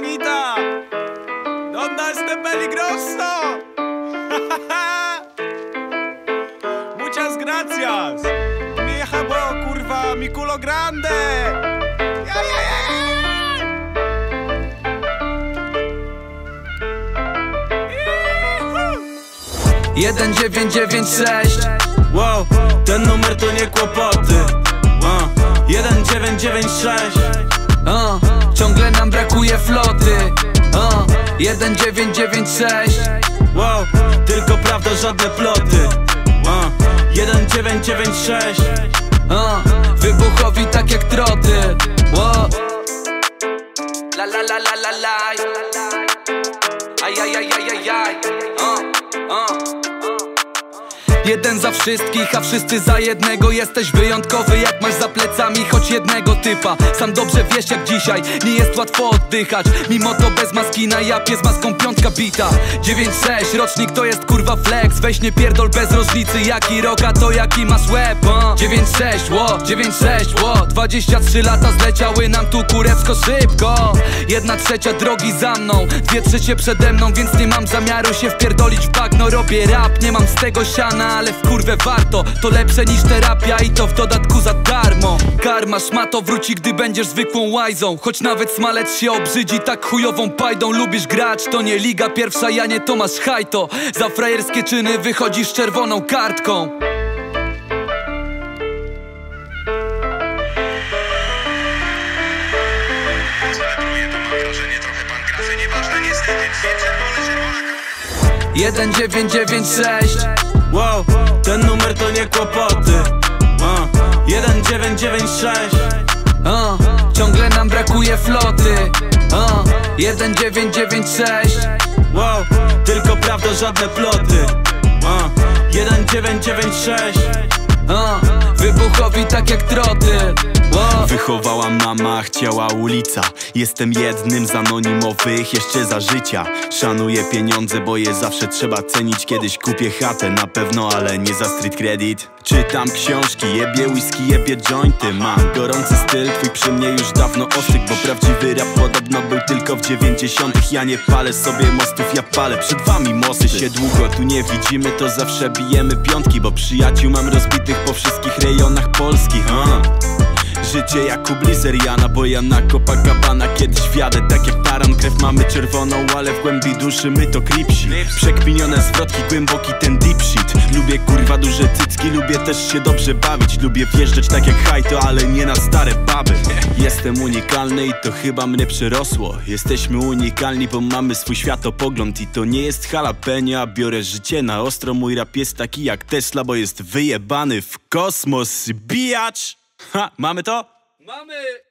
Antonita! Don nas te peligroso! Muchas gracias! Mi jabo, kurwa, mi culo grande! Yeah, yeah, yeah, yeah. 1996. Wow, ten numer to nie kłopoty. 1996. Ciągle nam brakuje floty. 1996. Wow, tylko prawda, żadne ploty. 1996. Wybuchowi tak jak troty. La la la la la la. Ajajajajajaj. Jeden za wszystkich, a wszyscy za jednego. Jesteś wyjątkowy, jak masz za plecami choć jednego typa. Sam dobrze wiesz jak dzisiaj, nie jest łatwo oddychać. Mimo to bez maski na japie, z maską piątka bita. 9-6, rocznik to jest kurwa flex. Weź nie pierdol bez różnicy, jaki rok, a to jaki masz łeb. 9-6, ło, 9-6, ło. 23 lata zleciały nam tu kurewsko szybko. 1/3 drogi za mną, 2/3 przede mną. Więc nie mam zamiaru się wpierdolić w bagno. Robię rap, nie mam z tego siana, ale w kurwę warto, to lepsze niż terapia i to w dodatku za darmo. Karma szmato wróci, gdy będziesz zwykłą łajzą. Choć nawet smalec się obrzydzi tak chujową pajdą. Lubisz grać, to nie liga pierwsza, ja nie Tomasz Hajto. Za frajerskie czyny wychodzisz czerwoną kartką. Co ratuje, to mam wrażenie trochę pankrafy. Nieważne niestety, dwie czerwone, czerwona. 1996. Wow, ten numer to nie kłopoty. 1996. Ciągle nam brakuje floty. 1996. Wow, tylko prawda, żadne ploty. 1996. Wybuchowi tak jak troty. Wychowała mama, chciała ulica. Jestem jednym z anonimowych jeszcze za życia. Szanuję pieniądze, bo je zawsze trzeba cenić. Kiedyś kupię chatę, na pewno, ale nie za street credit. Czytam książki, jebie whisky, jebie jointy. Mam gorący styl, twój przy mnie już dawno ostryk. Bo prawdziwy rap podobno był tylko w 90-tych. Ja nie palę sobie mostów, ja palę przed wami mosty. Się długo tu nie widzimy, to zawsze bijemy piątki. Bo przyjaciół mam rozbitych po wszystkich rejonach polskich. Życie jak u Blizzeriana, bo ja na Copacabana kiedyś wjadę tak jak taran. Krew mamy czerwoną, ale w głębi duszy my to kripsi. Przekminione zwrotki, głęboki ten deep shit. Lubię kurwa duże cycki, lubię też się dobrze bawić. Lubię wjeżdżać tak jak Hajto, ale nie na stare baby. Jestem unikalny i to chyba mnie przerosło. Jesteśmy unikalni, bo mamy swój światopogląd. I to nie jest jalapeno, a biorę życie na ostro. Mój rap jest taki jak Tesla, bo jest wyjebany w kosmos, bijacz. Ha, mamy to? Mamy!